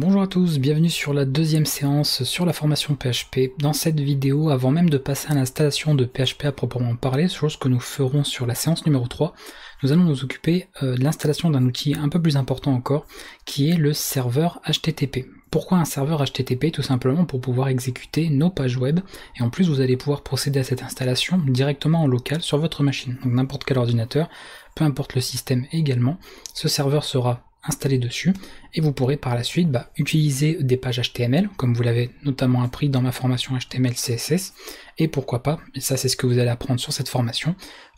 Bonjour à tous, bienvenue sur la deuxième séance sur la formation PHP. Dans cette vidéo, avant même de passer à l'installation de PHP à proprement parler, chose que nous ferons sur la séance numéro 3, nous allons nous occuper de l'installation d'un outil un peu plus important encore, qui est le serveur HTTP. Pourquoi un serveur HTTP? Tout simplement pour pouvoir exécuter nos pages web, et en plus vous allez pouvoir procéder à cette installation directement en local sur votre machine, donc n'importe quel ordinateur, peu importe le système également, ce serveur sera installé dessus, et vous pourrez par la suite utiliser des pages HTML, comme vous l'avez notamment appris dans ma formation HTML CSS, et pourquoi pas, et ça c'est ce que vous allez apprendre sur cette formation,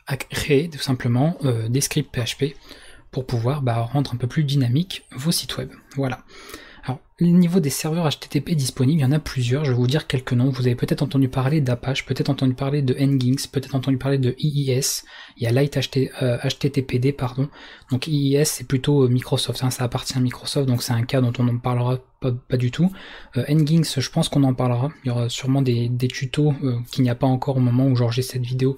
à créer tout simplement des scripts PHP pour pouvoir rendre un peu plus dynamique vos sites web. Voilà. Alors, le niveau des serveurs HTTP disponibles, il y en a plusieurs, je vais vous dire quelques noms. Vous avez peut-être entendu parler d'Apache, peut-être entendu parler de NGinx, peut-être entendu parler de IIS, il y a Light HTTPD, pardon. Donc IIS, c'est plutôt Microsoft, hein, ça appartient à Microsoft, donc c'est un cas dont on n'en parlera pas du tout. NGinx, je pense qu'on en parlera, il y aura sûrement des tutos qu'il n'y a pas encore au moment où j'enregistre cette vidéo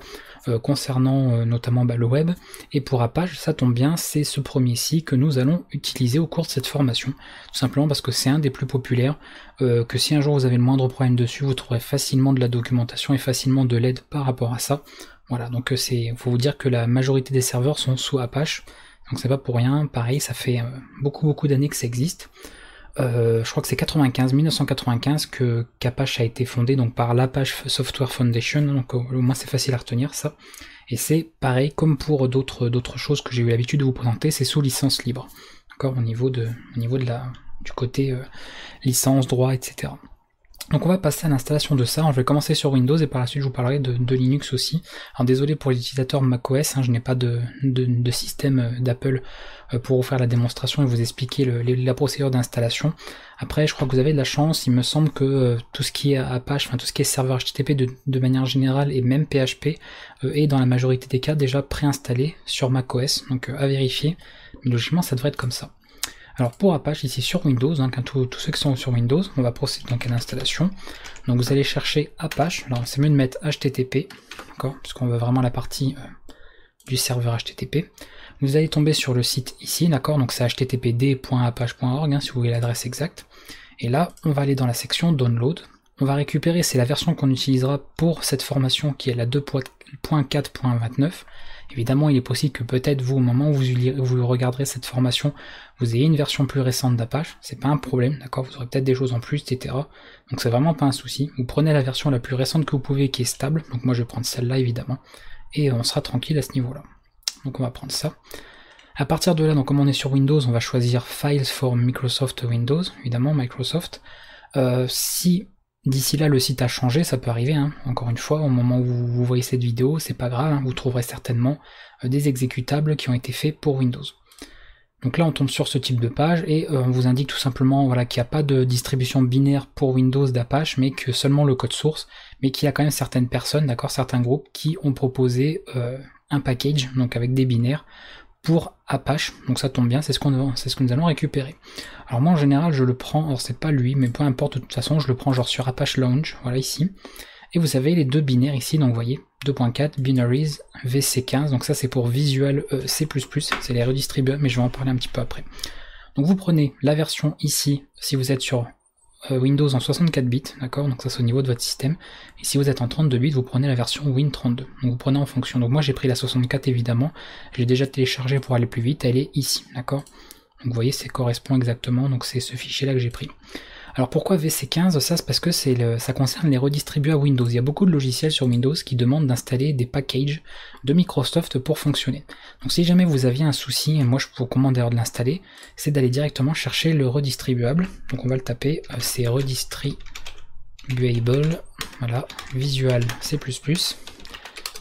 concernant notamment le web. Et pour Apache, ça tombe bien, c'est ce premier-ci que nous allons utiliser au cours de cette formation, tout simplement parce que c'est un des plus populaires, que si un jour vous avez le moindre problème dessus, vous trouverez facilement de la documentation et facilement de l'aide par rapport à ça. Voilà, donc il faut vous dire que la majorité des serveurs sont sous Apache, donc c'est pas pour rien, pareil, ça fait beaucoup d'années que ça existe. Je crois que c'est 1995 qu'Apache a été fondé, donc par l'Apache Software Foundation, donc au moins c'est facile à retenir ça. Et c'est pareil, comme pour d'autres choses que j'ai eu l'habitude de vous présenter, c'est sous licence libre, d'accord, au niveau de la... du côté licence, droit, etc. Donc on va passer à l'installation de ça. Je vais commencer sur Windows et par la suite je vous parlerai de Linux aussi. Alors désolé pour les utilisateurs macOS, hein, je n'ai pas de système d'Apple pour vous faire la démonstration et vous expliquer la procédure d'installation. Après je crois que vous avez de la chance, il me semble que tout ce qui est Apache, enfin tout ce qui est serveur HTTP de manière générale et même PHP est dans la majorité des cas déjà préinstallé sur macOS, donc à vérifier, mais logiquement ça devrait être comme ça. Alors pour Apache, ici sur Windows, hein, tous ceux qui sont sur Windows, on va procéder donc à l'installation. Donc vous allez chercher Apache, alors c'est mieux de mettre HTTP, d'accord, puisqu'on veut vraiment la partie du serveur HTTP. Vous allez tomber sur le site ici, d'accord, donc c'est httpd.apache.org, hein, si vous voulez l'adresse exacte. Et là, on va aller dans la section Download. On va récupérer, c'est la version qu'on utilisera pour cette formation qui est la 2.4.29. Évidemment, il est possible que peut-être vous, au moment où vous regarderez cette formation, vous ayez une version plus récente d'Apache, c'est pas un problème, d'accord, vous aurez peut-être des choses en plus, etc. Donc c'est vraiment pas un souci, vous prenez la version la plus récente que vous pouvez qui est stable, donc moi je vais prendre celle-là évidemment, et on sera tranquille à ce niveau-là. Donc on va prendre ça. À partir de là, donc comme on est sur Windows, on va choisir Files for Microsoft Windows, évidemment, Microsoft. Si d'ici là le site a changé, ça peut arriver, hein. Encore une fois, au moment où vous voyez cette vidéo, c'est pas grave, hein. Vous trouverez certainement des exécutables qui ont été faits pour Windows. Donc là on tombe sur ce type de page et on vous indique tout simplement voilà, qu'il n'y a pas de distribution binaire pour Windows d'Apache, mais que seulement le code source, mais qu'il y a quand même certaines personnes, d'accord, certains groupes qui ont proposé un package, donc avec des binaires, pour Apache, donc ça tombe bien, c'est ce que nous allons récupérer. Alors moi en général je le prends, alors c'est pas lui, mais peu importe, de toute façon je le prends genre sur Apache Lounge, voilà ici, et vous avez les deux binaires ici, donc vous voyez, 2.4, binaries, VC15, donc ça c'est pour Visual C++, c'est les redistribuables, mais je vais en parler un petit peu après. Donc vous prenez la version ici, si vous êtes sur Windows en 64 bits, d'accord, donc ça c'est au niveau de votre système, et si vous êtes en 32 bits, vous prenez la version Win32, donc vous prenez en fonction, donc moi j'ai pris la 64 évidemment, je l'ai déjà téléchargée pour aller plus vite, elle est ici, d'accord, donc vous voyez ça correspond exactement, donc c'est ce fichier là que j'ai pris. Alors pourquoi VC15? Ça c'est parce que ça concerne les redistribuables Windows. Il y a beaucoup de logiciels sur Windows qui demandent d'installer des packages de Microsoft pour fonctionner. Donc si jamais vous aviez un souci, moi je vous recommande d'ailleurs de l'installer, c'est d'aller directement chercher le redistribuable. Donc on va le taper, c'est redistribuable, voilà, Visual C++,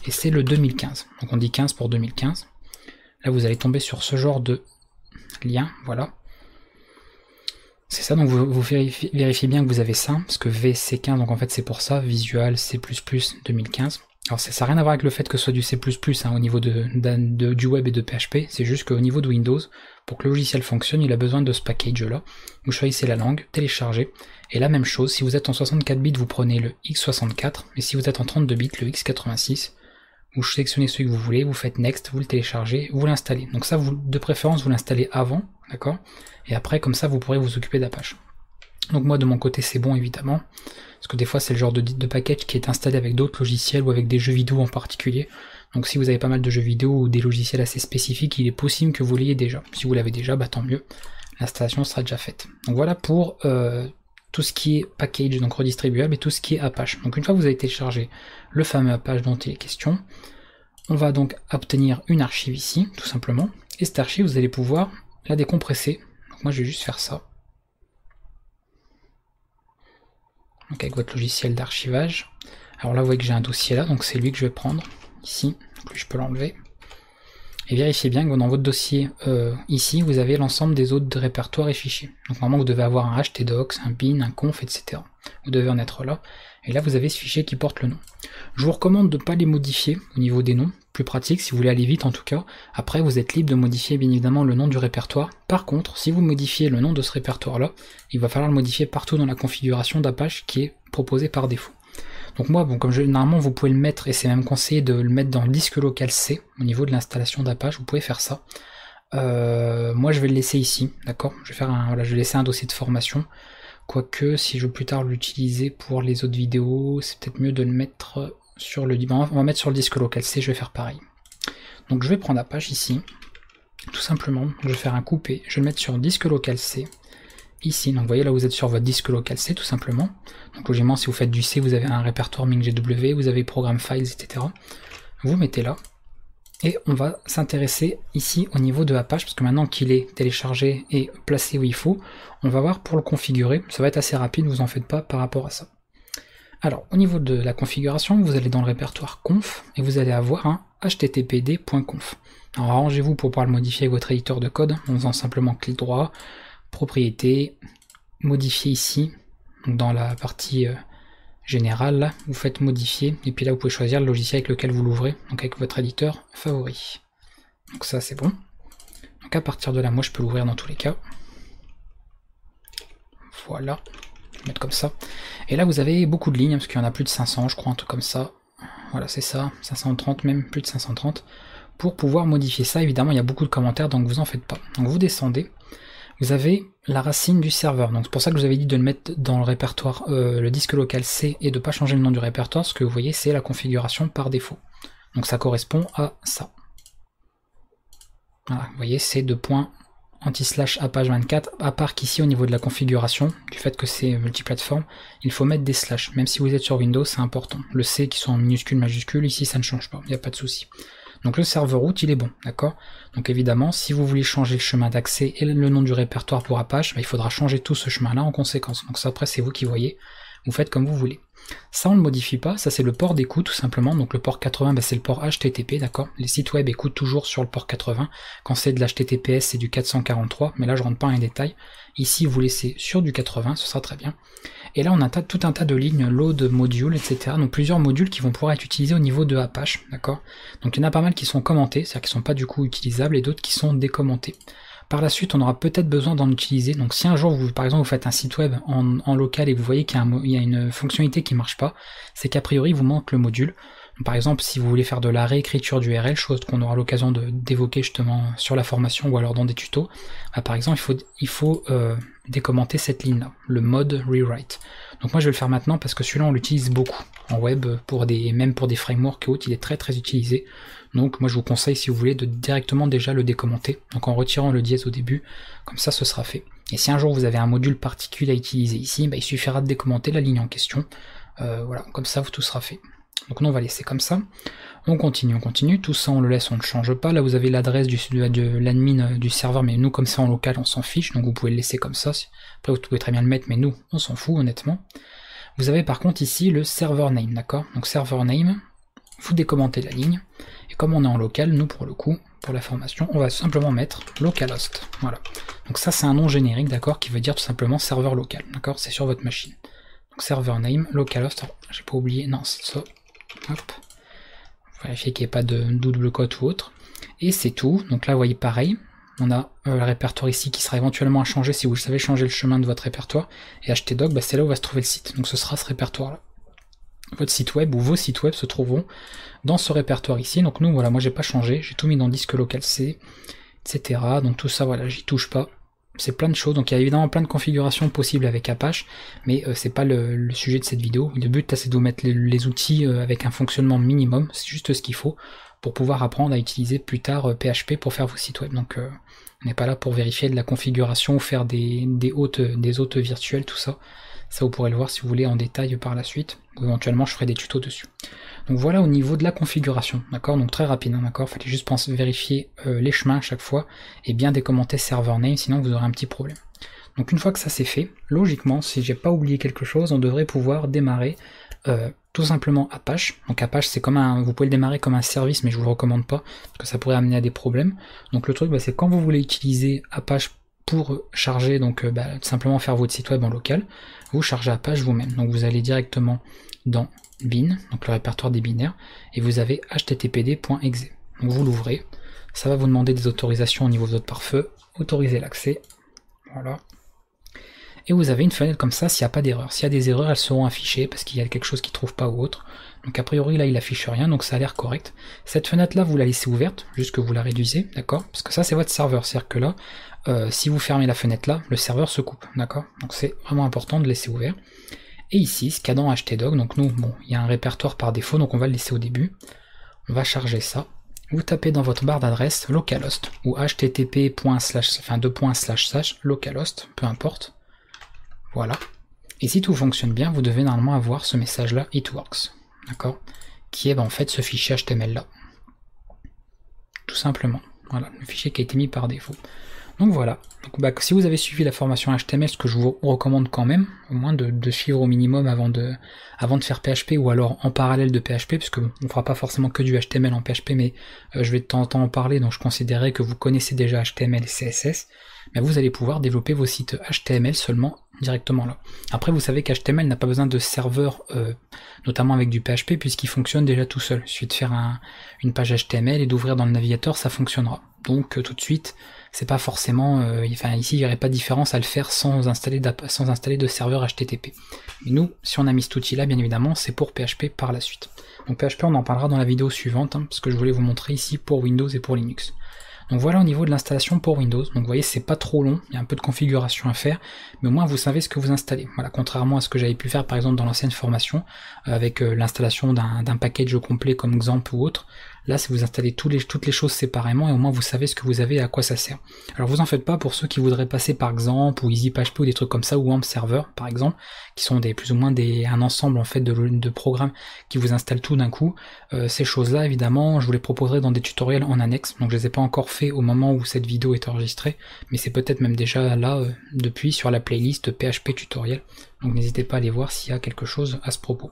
et c'est le 2015. Donc on dit 15 pour 2015. Là vous allez tomber sur ce genre de lien, voilà. C'est ça, donc vous vérifiez bien que vous avez ça, parce que VC15, donc en fait c'est pour ça, Visual C++ 2015. Alors ça n'a rien à voir avec le fait que ce soit du C++, hein, au niveau du web et de PHP, c'est juste qu'au niveau de Windows, pour que le logiciel fonctionne, il a besoin de ce package-là. Vous choisissez la langue, téléchargez, et la même chose, si vous êtes en 64 bits, vous prenez le X64, et si vous êtes en 32 bits, le X86. Vous sélectionnez celui que vous voulez, vous faites Next, vous le téléchargez, vous l'installez. Donc ça, de préférence, vous l'installez avant, d'accord? Et après, comme ça, vous pourrez vous occuper d'Apache. Donc moi de mon côté c'est bon évidemment, parce que des fois c'est le genre de package qui est installé avec d'autres logiciels ou avec des jeux vidéo en particulier. Donc si vous avez pas mal de jeux vidéo ou des logiciels assez spécifiques, il est possible que vous l'ayez déjà. Si vous l'avez déjà, bah tant mieux, l'installation sera déjà faite. Donc voilà pour tout ce qui est package, donc redistribuable, et tout ce qui est Apache. Donc une fois que vous avez téléchargé le fameux Apache dont il est question, on va donc obtenir une archive ici, tout simplement. Et cette archive, vous allez pouvoir la décompresser. Donc moi je vais juste faire ça. Donc avec votre logiciel d'archivage. Alors là vous voyez que j'ai un dossier là, donc c'est lui que je vais prendre ici, donc je peux l'enlever. Et vérifiez bien que dans votre dossier ici, vous avez l'ensemble des autres répertoires et fichiers. Donc normalement vous devez avoir un htdocs, un bin, un conf, etc. Vous devez en être là. Et là vous avez ce fichier qui porte le nom. Je vous recommande de ne pas les modifier au niveau des noms, plus pratique si vous voulez aller vite en tout cas. Après vous êtes libre de modifier bien évidemment le nom du répertoire. Par contre, si vous modifiez le nom de ce répertoire là, il va falloir le modifier partout dans la configuration d'Apache qui est proposée par défaut. Donc moi, bon, comme je, normalement vous pouvez le mettre, et c'est même conseillé de le mettre dans le disque local C, au niveau de l'installation d'Apache, vous pouvez faire ça. Moi je vais le laisser ici, d'accord, je vais laisser un dossier de formation, quoique si je veux plus tard l'utiliser pour les autres vidéos, c'est peut-être mieux de le mettre sur le, on va mettre sur le disque local C, je vais faire pareil. Donc je vais prendre Apache ici, tout simplement, je vais faire un coupé, je vais le mettre sur le disque local C, ici, donc vous voyez là vous êtes sur votre disque local C tout simplement. Donc logiquement si vous faites du C vous avez un répertoire mingw, vous avez programme files, etc. Vous mettez là et on va s'intéresser ici au niveau de Apache parce que maintenant qu'il est téléchargé et placé où il faut, on va voir pour le configurer, ça va être assez rapide, vous en faites pas par rapport à ça. Alors au niveau de la configuration vous allez dans le répertoire conf et vous allez avoir un httpd.conf. Alors arrangez-vous pour pouvoir le modifier avec votre éditeur de code en faisant simplement clic droit, propriétés, modifier ici, donc dans la partie générale, là, vous faites modifier, et puis là vous pouvez choisir le logiciel avec lequel vous l'ouvrez, donc avec votre éditeur favori. Donc ça c'est bon. Donc à partir de là, moi je peux l'ouvrir dans tous les cas. Voilà, je vais le mettre comme ça. Et là vous avez beaucoup de lignes, parce qu'il y en a plus de 500, je crois, un truc comme ça. Voilà, c'est ça, 530 même, plus de 530. Pour pouvoir modifier ça, évidemment, il y a beaucoup de commentaires, donc vous en faites pas. Donc vous descendez. Vous avez la racine du serveur, donc c'est pour ça que je vous avais dit de le mettre dans le répertoire, le disque local C, et de ne pas changer le nom du répertoire, ce que vous voyez c'est la configuration par défaut. Donc ça correspond à ça. Voilà, vous voyez c'est ./Apache24, à part qu'ici au niveau de la configuration, du fait que c'est multiplateforme, il faut mettre des slash, même si vous êtes sur Windows c'est important. Le C qui soit en minuscule, majuscule, ici ça ne change pas, il n'y a pas de souci. Donc le serveur root il est bon, d'accord. Donc évidemment si vous voulez changer le chemin d'accès et le nom du répertoire pour Apache, bah, il faudra changer tout ce chemin là en conséquence. Donc ça après c'est vous qui voyez, vous faites comme vous voulez. Ça on ne le modifie pas, ça c'est le port d'écoute tout simplement. Donc le port 80 bah, c'est le port HTTP, d'accord. Les sites web écoutent toujours sur le port 80, quand c'est de l'HTTPS c'est du 443, mais là je rentre pas en détail. Ici vous laissez sur du 80, ce sera très bien. Et là on a tout un tas de lignes, load, modules, etc. Donc plusieurs modules qui vont pouvoir être utilisés au niveau de Apache, d'accord. Donc il y en a pas mal qui sont commentés, c'est-à-dire qui ne sont pas du coup utilisables, et d'autres qui sont décommentés. Par la suite on aura peut-être besoin d'en utiliser, donc si un jour vous, par exemple vous faites un site web en local et vous voyez qu'il y a une fonctionnalité qui ne marche pas, c'est qu'a priori il vous manque le module. Donc, par exemple si vous voulez faire de la réécriture d'URL, chose qu'on aura l'occasion d'évoquer justement sur la formation ou alors dans des tutos, bah, par exemple il faut décommenter cette ligne là, le mode rewrite. Donc moi je vais le faire maintenant parce que celui-là on l'utilise beaucoup en web, même pour des frameworks et autres, il est très très utilisé. Donc moi je vous conseille si vous voulez de directement déjà le décommenter, donc en retirant le dièse au début, comme ça ce sera fait. Et si un jour vous avez un module particulier à utiliser ici, bah, il suffira de décommenter la ligne en question, voilà, comme ça tout sera fait. Donc nous on va laisser comme ça, on continue, tout ça on le laisse, on ne change pas. Là vous avez l'adresse de l'admin du serveur, mais nous comme c'est en local on s'en fiche, donc vous pouvez le laisser comme ça. Après vous pouvez très bien le mettre, mais nous on s'en fout honnêtement. Vous avez par contre ici le server name, d'accord. Donc server name, vous décommentez la ligne, et comme on est en local, nous pour le coup, pour la formation, on va simplement mettre localhost, voilà. Donc ça c'est un nom générique, d'accord, qui veut dire tout simplement serveur local, d'accord, c'est sur votre machine. Donc server name, localhost, j'ai pas oublié, non c'est ça. Hop. Vérifier qu'il n'y ait pas de double cote ou autre. Et c'est tout. Donc là, vous voyez pareil. On a le répertoire ici qui sera éventuellement à changer si vous savez changer le chemin de votre répertoire. Et htdoc, bah, c'est là où va se trouver le site. Donc ce sera ce répertoire-là. Votre site web ou vos sites web se trouveront dans ce répertoire ici. Donc nous, voilà, moi j'ai pas changé. J'ai tout mis dans disque local C, etc. Donc tout ça, voilà, j'y touche pas. c'est plein de choses. Donc il y a évidemment plein de configurations possibles avec Apache, mais c'est pas le sujet de cette vidéo. Le but, c'est de vous mettre les outils avec un fonctionnement minimum, c'est juste ce qu'il faut pour pouvoir apprendre à utiliser plus tard PHP pour faire vos sites web. Donc on n'est pas là pour vérifier de la configuration ou faire des hôtes virtuels, tout ça. Ça, vous pourrez le voir si vous voulez en détail par la suite. Éventuellement, je ferai des tutos dessus. Donc voilà au niveau de la configuration, d'accord? Donc très rapide, hein, d'accord? Fallait juste penser, vérifier les chemins à chaque fois et bien décommenter server name, sinon vous aurez un petit problème. Donc une fois que ça c'est fait, logiquement, si j'ai pas oublié quelque chose, on devrait pouvoir démarrer tout simplement Apache. Donc Apache, c'est comme un, vous pouvez le démarrer comme un service, mais je vous le recommande pas parce que ça pourrait amener à des problèmes. Donc le truc, bah, c'est quand vous voulez utiliser Apache pour charger, donc bah, simplement faire votre site web en local, vous chargez Apache vous-même. Donc vous allez directement dans bin, donc le répertoire des binaires, et vous avez httpd.exe. Donc vous l'ouvrez, ça va vous demander des autorisations au niveau de votre pare-feu, autoriser l'accès, voilà. Et vous avez une fenêtre comme ça s'il n'y a pas d'erreur. S'il y a des erreurs, elles seront affichées parce qu'il y a quelque chose qui ne trouve pas ou autre. Donc a priori là il affiche rien, donc ça a l'air correct. Cette fenêtre là vous la laissez ouverte, juste que vous la réduisez, d'accord? Parce que ça c'est votre serveur, c'est-à-dire que là, si vous fermez la fenêtre là, le serveur se coupe, d'accord? Donc c'est vraiment important de laisser ouvert. Et ici, ce qu'il y a dans htdoc, donc nous, bon, il y a un répertoire par défaut, donc on va le laisser au début. On va charger ça. Vous tapez dans votre barre d'adresse localhost ou http://, localhost, peu importe. Voilà. Et si tout fonctionne bien, vous devez normalement avoir ce message-là, it works, d'accord, qui est ben, en fait ce fichier HTML-là, tout simplement. Voilà, le fichier qui a été mis par défaut. Donc voilà. Donc, bah, si vous avez suivi la formation HTML, ce que je vous recommande quand même, au moins de suivre au minimum avant de faire PHP ou alors en parallèle de PHP, puisque bon, on ne fera pas forcément que du HTML en PHP, mais je vais de temps en temps en parler, donc je considérais que vous connaissez déjà HTML et CSS, mais vous allez pouvoir développer vos sites HTML seulement directement là. Après, vous savez qu'HTML n'a pas besoin de serveur, notamment avec du PHP, puisqu'il fonctionne déjà tout seul. Il suffit de faire une page HTML et d'ouvrir dans le navigateur, ça fonctionnera. Donc tout de suite, c'est pas forcément, enfin ici il n'y aurait pas de différence à le faire sans installer de serveur HTTP. Mais nous, si on a mis cet outil là, bien évidemment, c'est pour PHP par la suite. Donc PHP, on en parlera dans la vidéo suivante, hein, parce que je voulais vous montrer ici pour Windows et pour Linux. Donc voilà au niveau de l'installation pour Windows. Donc vous voyez, c'est pas trop long, il y a un peu de configuration à faire, mais au moins vous savez ce que vous installez. Voilà, contrairement à ce que j'avais pu faire par exemple dans l'ancienne formation, avec l'installation d'un package complet comme XAMPP ou autre. Là, c'est vous installez toutes les choses séparément et au moins vous savez ce que vous avez et à quoi ça sert. Alors vous en faites pas pour ceux qui voudraient passer par XAMPP ou EasyPHP ou des trucs comme ça, ou WampServer par exemple, qui sont des plus ou moins un ensemble en fait de programmes qui vous installent tout d'un coup. Ces choses-là, évidemment, je vous les proposerai dans des tutoriels en annexe, donc je les ai pas encore fait au moment où cette vidéo est enregistrée, mais c'est peut-être même déjà là depuis sur la playlist PHP tutoriel. Donc n'hésitez pas à aller voir s'il y a quelque chose à ce propos.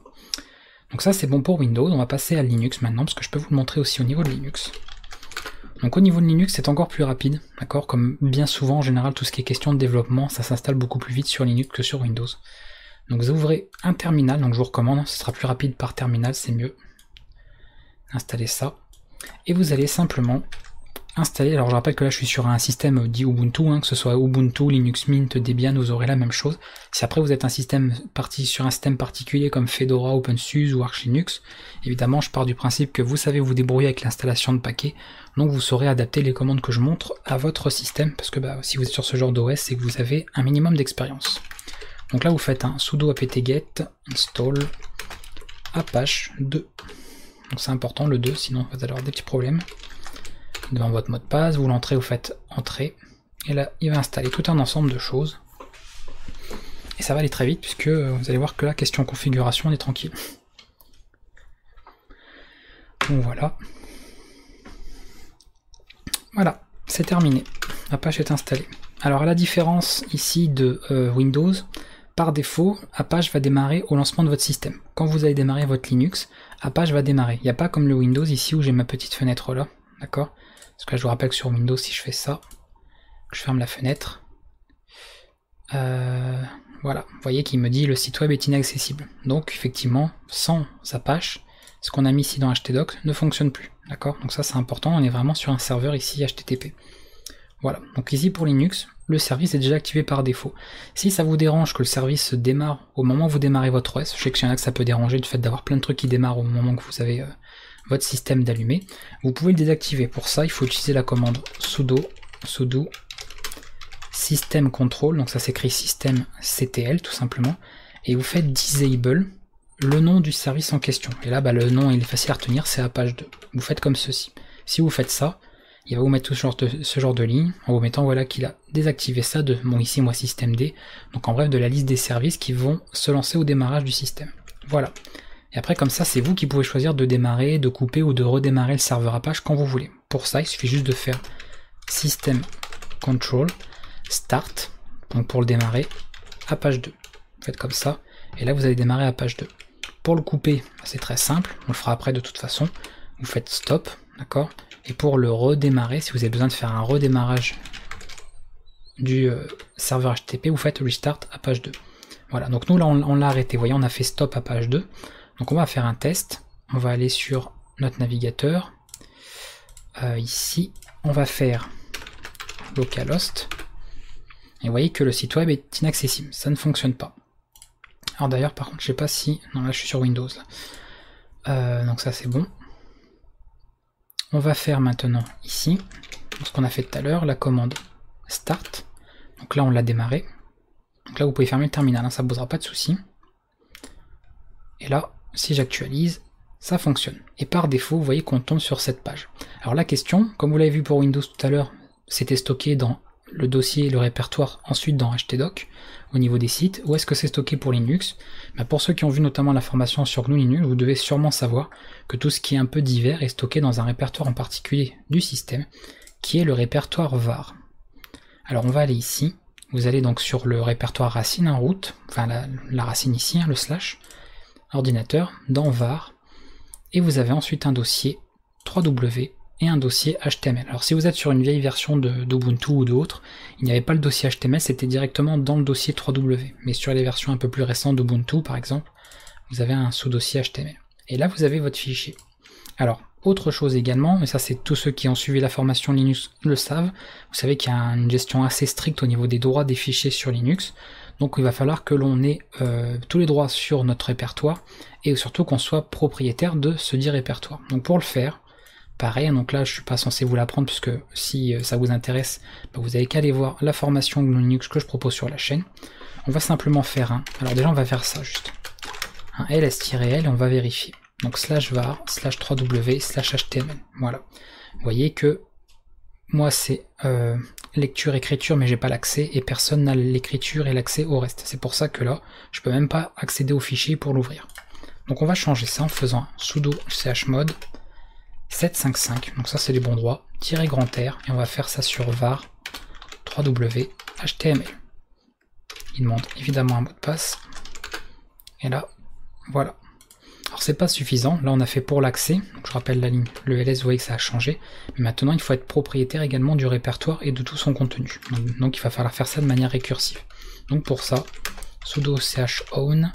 Donc ça c'est bon pour Windows, on va passer à Linux maintenant, parce que je peux vous le montrer aussi au niveau de Linux. Donc au niveau de Linux c'est encore plus rapide, d'accord, comme bien souvent en général tout ce qui est question de développement, ça s'installe beaucoup plus vite sur Linux que sur Windows. Donc vous ouvrez un terminal, donc je vous recommande, ce sera plus rapide par terminal, c'est mieux. Installez ça, et vous allez simplement installer, alors je rappelle que là je suis sur un système dit Ubuntu, hein, que ce soit Ubuntu, Linux Mint, Debian, vous aurez la même chose. Si après vous êtes sur un système particulier comme Fedora, OpenSUSE ou Arch Linux, évidemment je pars du principe que vous savez vous débrouiller avec l'installation de paquets, donc vous saurez adapter les commandes que je montre à votre système, parce que bah, si vous êtes sur ce genre d'OS, c'est que vous avez un minimum d'expérience. Donc là vous faites un sudo apt-get install apache 2, donc c'est important le 2, sinon vous allez avoir des petits problèmes. Devant votre mot de passe, vous l'entrez, vous faites entrer, et là il va installer tout un ensemble de choses, et ça va aller très vite puisque vous allez voir que là, question configuration, on est tranquille. Donc voilà, voilà, c'est terminé, Apache est installé. Alors à la différence ici de Windows, par défaut, Apache va démarrer au lancement de votre système. Quand vous allez démarrer votre Linux, Apache va démarrer. Il n'y a pas comme le Windows ici où j'ai ma petite fenêtre là, d'accord? Parce que là, je vous rappelle que sur Windows, si je fais ça, je ferme la fenêtre. Voilà, vous voyez qu'il me dit le site web est inaccessible. Donc effectivement, sans Apache, ce qu'on a mis ici dans htdoc ne fonctionne plus. D'accord? Donc ça c'est important, on est vraiment sur un serveur ici HTTP. Voilà, donc ici pour Linux, le service est déjà activé par défaut. Si ça vous dérange que le service se démarre au moment où vous démarrez votre OS, je sais qu'il y en a que ça peut déranger du fait d'avoir plein de trucs qui démarrent au moment que vous avez... votre système d'allumé, vous pouvez le désactiver. Pour ça, il faut utiliser la commande sudo system control, donc ça s'écrit system CTL tout simplement, et vous faites disable le nom du service en question. Et là, bah, le nom il est facile à retenir, c'est Apache 2. Vous faites comme ceci. Si vous faites ça, il va vous mettre ce genre de ligne en vous mettant voilà qu'il a désactivé ça de bon, ici moi systemd, donc en bref de la liste des services qui vont se lancer au démarrage du système. Voilà. Et après comme ça, c'est vous qui pouvez choisir de démarrer, de couper ou de redémarrer le serveur Apache quand vous voulez. Pour ça, il suffit juste de faire system control start, donc pour le démarrer Apache 2. Vous faites comme ça et là vous allez démarrer Apache 2. Pour le couper, c'est très simple, on le fera après de toute façon. Vous faites stop, d'accord? Et pour le redémarrer, si vous avez besoin de faire un redémarrage du serveur HTTP, vous faites restart Apache 2. Voilà, donc nous là on l'a arrêté, vous voyez, on a fait stop Apache 2. Donc on va faire un test, on va aller sur notre navigateur, ici, on va faire localhost, et vous voyez que le site web est inaccessible, ça ne fonctionne pas. Alors d'ailleurs, par contre, je sais pas si... Non, là je suis sur Windows, là. Donc ça c'est bon. On va faire maintenant ici, ce qu'on a fait tout à l'heure, la commande start. Donc là on l'a démarré. Donc là vous pouvez fermer le terminal, hein, ça ne posera pas de souci. Et là, si j'actualise, ça fonctionne. Et par défaut, vous voyez qu'on tombe sur cette page. Alors la question, comme vous l'avez vu pour Windows tout à l'heure, c'était stocké dans le dossier, le répertoire, ensuite dans htdoc, au niveau des sites. Où est-ce que c'est stocké pour Linux? Ben pour ceux qui ont vu notamment la formation sur GNU Linux, vous devez sûrement savoir que tout ce qui est un peu divers est stocké dans un répertoire en particulier du système, qui est le répertoire var. Alors on va aller ici, vous allez donc sur le répertoire racine, hein, route, enfin la racine ici, hein, le slash, ordinateur, dans var, et vous avez ensuite un dossier 3W et un dossier HTML. Alors si vous êtes sur une vieille version d'Ubuntu ou d'autres, il n'y avait pas le dossier HTML, c'était directement dans le dossier 3W. Mais sur les versions un peu plus récentes d'Ubuntu par exemple, vous avez un sous-dossier HTML. Et là vous avez votre fichier. Alors autre chose également, et ça c'est tous ceux qui ont suivi la formation Linux le savent, vous savez qu'il y a une gestion assez stricte au niveau des droits des fichiers sur Linux, donc il va falloir que l'on ait tous les droits sur notre répertoire, et surtout qu'on soit propriétaire de ce dit répertoire. Donc pour le faire, pareil, donc là je suis pas censé vous l'apprendre puisque si ça vous intéresse, bah, vous n'avez qu'à aller voir la formation GNU Linux que je propose sur la chaîne. On va simplement faire un, alors déjà on va faire ça juste, un ls-l et on va vérifier. Donc slash var, slash 3w, slash html, voilà. Vous voyez que moi c'est lecture, écriture, mais j'ai pas l'accès et personne n'a l'écriture et l'accès au reste. C'est pour ça que là, je peux même pas accéder au fichier pour l'ouvrir. Donc on va changer ça en faisant un sudo chmod 755, donc ça c'est les bons droits, tirer grand R, et on va faire ça sur var 3w html. Il demande évidemment un mot de passe, et là, voilà. Alors c'est pas suffisant, là on a fait pour l'accès, je rappelle la ligne, le ls, vous voyez que ça a changé, mais maintenant il faut être propriétaire également du répertoire et de tout son contenu, donc il va falloir faire ça de manière récursive. Donc pour ça, sudo chown,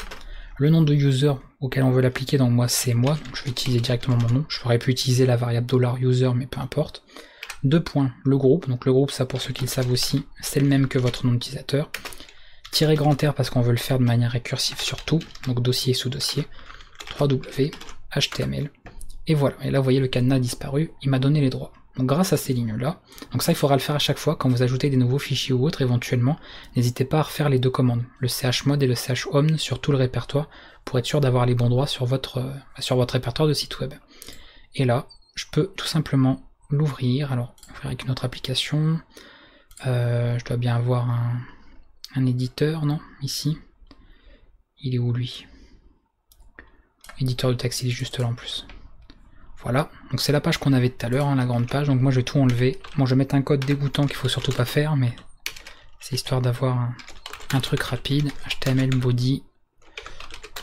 le nom de user auquel on veut l'appliquer, donc moi c'est moi, donc je vais utiliser directement mon nom, je pourrais plus utiliser la variable $user mais peu importe. Deux points, le groupe, donc le groupe ça pour ceux qui le savent aussi, c'est le même que votre nom d'utilisateur. Tirer grand R parce qu'on veut le faire de manière récursive sur tout, donc dossier sous dossier, 3w, html, et voilà, et là vous voyez le cadenas a disparu, il m'a donné les droits. Donc grâce à ces lignes-là, donc ça il faudra le faire à chaque fois quand vous ajoutez des nouveaux fichiers ou autres éventuellement, n'hésitez pas à refaire les deux commandes, le chmod et le chown sur tout le répertoire pour être sûr d'avoir les bons droits sur votre répertoire de site web. Et là, je peux tout simplement l'ouvrir, alors ouvrir avec une autre application, je dois bien avoir un éditeur, non? Ici, il est où lui? Éditeur de texte, il est juste là en plus. Voilà, donc c'est la page qu'on avait tout à l'heure, hein, la grande page, donc moi je vais tout enlever. Bon, je vais mettre un code dégoûtant qu'il faut surtout pas faire, mais c'est histoire d'avoir un truc rapide. HTML body,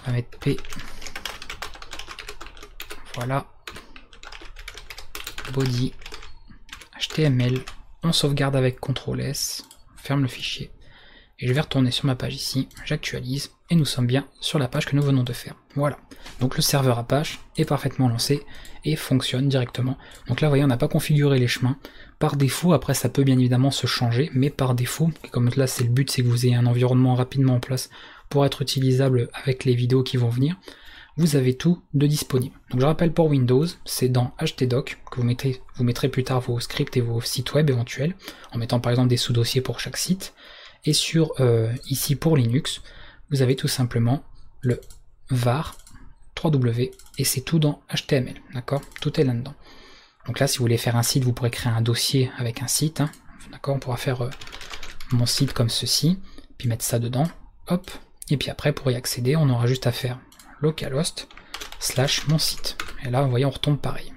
on va mettre P. Voilà. Body, HTML, on sauvegarde avec CTRL S, on ferme le fichier. Et je vais retourner sur ma page ici, j'actualise, et nous sommes bien sur la page que nous venons de faire. Voilà, donc le serveur Apache est parfaitement lancé et fonctionne directement. Donc là, vous voyez, on n'a pas configuré les chemins. Par défaut, après ça peut bien évidemment se changer, mais par défaut, comme là c'est le but, c'est que vous ayez un environnement rapidement en place pour être utilisable avec les vidéos qui vont venir. vous avez tout de disponible. Donc je rappelle pour Windows, c'est dans htdoc que vous mettrez plus tard vos scripts et vos sites web éventuels, en mettant par exemple des sous-dossiers pour chaque site. Et sur ici pour Linux, vous avez tout simplement le var 3w et c'est tout dans HTML, d'accord? Tout est là-dedans. Donc là, si vous voulez faire un site, vous pourrez créer un dossier avec un site, hein, d'accord? On pourra faire mon site comme ceci, puis mettre ça dedans, hop, et puis après pour y accéder, on aura juste à faire localhost / mon site. Et là, vous voyez, on retombe pareil.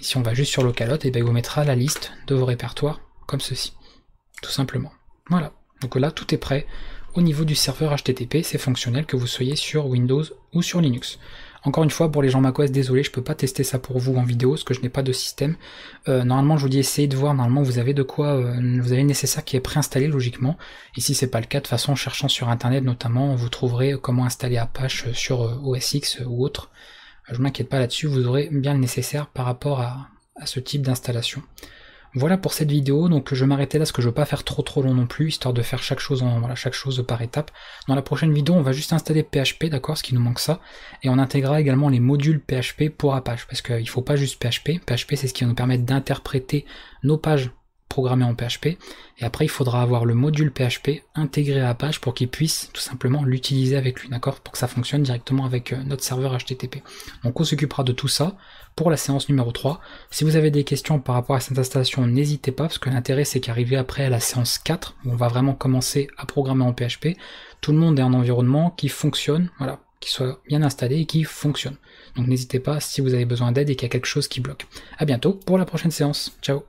Et si on va juste sur localhost, et bien, il vous mettra la liste de vos répertoires comme ceci, tout simplement. Voilà, donc là tout est prêt au niveau du serveur HTTP, c'est fonctionnel que vous soyez sur Windows ou sur Linux. Encore une fois, pour les gens macOS, désolé, je peux pas tester ça pour vous en vidéo parce que je n'ai pas de système. Normalement, je vous dis essayez de voir, normalement vous avez de quoi, vous avez le nécessaire qui est préinstallé logiquement. Et si c'est pas le cas, de toute façon en cherchant sur internet notamment, vous trouverez comment installer Apache sur OSX ou autre. Je m'inquiète pas là-dessus, vous aurez bien le nécessaire par rapport à ce type d'installation. Voilà pour cette vidéo, donc je vais m'arrêter là parce que je ne veux pas faire trop long non plus, histoire de faire chaque chose, voilà, chaque chose par étape. Dans la prochaine vidéo, on va juste installer PHP, d'accord, ce qui nous manque ça, et on intégrera également les modules PHP pour Apache, parce qu'il ne faut pas juste PHP, PHP c'est ce qui va nous permettre d'interpréter nos pages programmées en PHP, et après il faudra avoir le module PHP intégré à Apache pour qu'il puisse tout simplement l'utiliser avec lui, d'accord, pour que ça fonctionne directement avec notre serveur HTTP. Donc on s'occupera de tout ça pour la séance numéro 3. Si vous avez des questions par rapport à cette installation, n'hésitez pas, parce que l'intérêt c'est qu'arriver après à la séance 4, où on va vraiment commencer à programmer en PHP, tout le monde est en environnement qui fonctionne, voilà, qui soit bien installé et qui fonctionne. Donc n'hésitez pas si vous avez besoin d'aide et qu'il y a quelque chose qui bloque. À bientôt pour la prochaine séance, ciao.